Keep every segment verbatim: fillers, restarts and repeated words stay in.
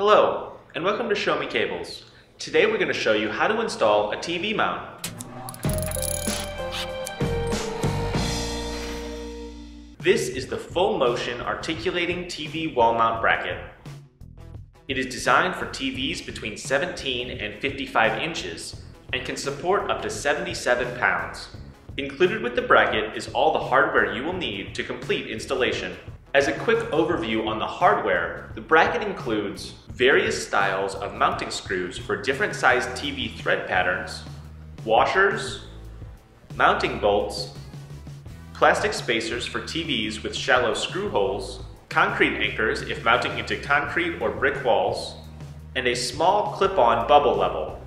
Hello, and welcome to Show Me Cables. Today we're going to show you how to install a T V mount. This is the full motion articulating T V wall mount bracket. It is designed for T Vs between seventeen and fifty-five inches and can support up to seventy-seven pounds. Included with the bracket is all the hardware you will need to complete installation. As a quick overview on the hardware, the bracket includes various styles of mounting screws for different sized T V thread patterns, washers, mounting bolts, plastic spacers for T Vs with shallow screw holes, concrete anchors if mounting into concrete or brick walls, and a small clip-on bubble level.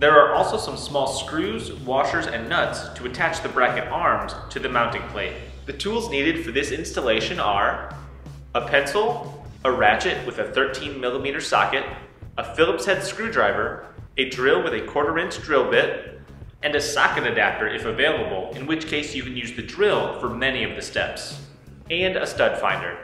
There are also some small screws, washers, and nuts to attach the bracket arms to the mounting plate. The tools needed for this installation are a pencil, a ratchet with a thirteen millimeter socket, a Phillips head screwdriver, a drill with a quarter inch drill bit, and a socket adapter if available, in which case you can use the drill for many of the steps, and a stud finder.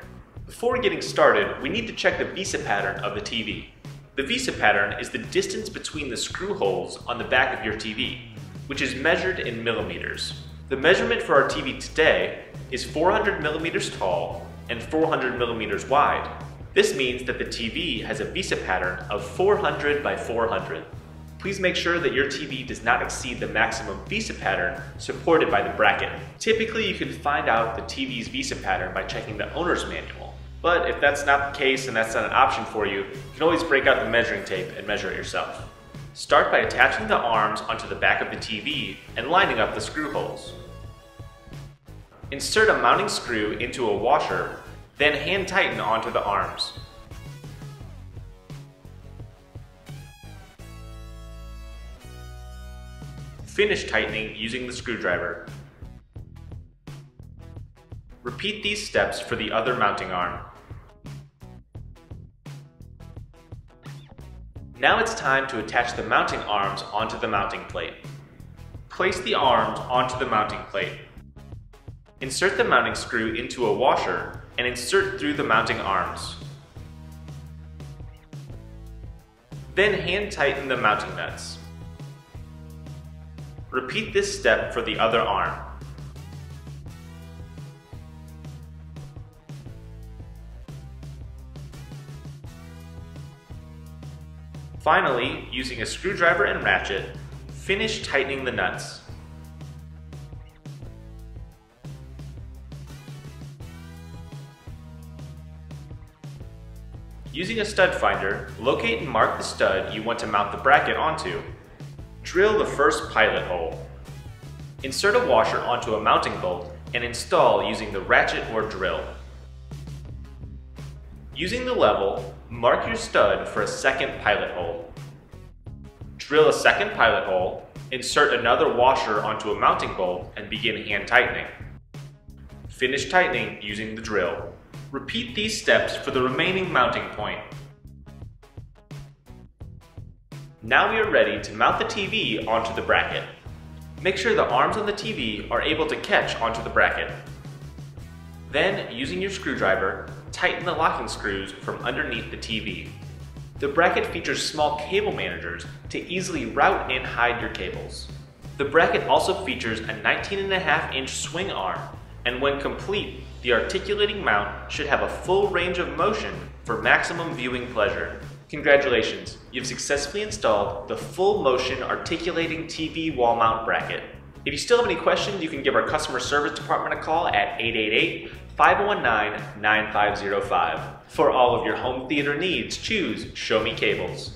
Before getting started, we need to check the VESA pattern of the T V. The VESA pattern is the distance between the screw holes on the back of your T V, which is measured in millimeters. The measurement for our T V today is four hundred millimeters tall and four hundred millimeters wide. This means that the T V has a VESA pattern of four hundred by four hundred. Please make sure that your T V does not exceed the maximum VESA pattern supported by the bracket. Typically, you can find out the T V's VESA pattern by checking the owner's manual. But if that's not the case and that's not an option for you, you can always break out the measuring tape and measure it yourself. Start by attaching the arms onto the back of the T V and lining up the screw holes. Insert a mounting screw into a washer, then hand tighten onto the arms. Finish tightening using the screwdriver. Repeat these steps for the other mounting arm. Now it's time to attach the mounting arms onto the mounting plate. Place the arms onto the mounting plate. Insert the mounting screw into a washer and insert through the mounting arms. Then hand tighten the mounting nuts. Repeat this step for the other arm. Finally, using a screwdriver and ratchet, finish tightening the nuts. Using a stud finder, locate and mark the stud you want to mount the bracket onto. Drill the first pilot hole. Insert a washer onto a mounting bolt and install using the ratchet or drill. Using the level, mark your stud for a second pilot hole. Drill a second pilot hole, insert another washer onto a mounting bolt, and begin hand tightening. Finish tightening using the drill. Repeat these steps for the remaining mounting point. Now we are ready to mount the T V onto the bracket. Make sure the arms on the T V are able to catch onto the bracket. Then, using your screwdriver, tighten the locking screws from underneath the T V. The bracket features small cable managers to easily route and hide your cables. The bracket also features a nineteen and a half inch swing arm, and when complete, the articulating mount should have a full range of motion for maximum viewing pleasure. Congratulations, you've successfully installed the full motion articulating T V wall mount bracket. If you still have any questions, you can give our customer service department a call at eight eight eight, five one nine, nine five zero five. For all of your home theater needs, choose Show Me Cables.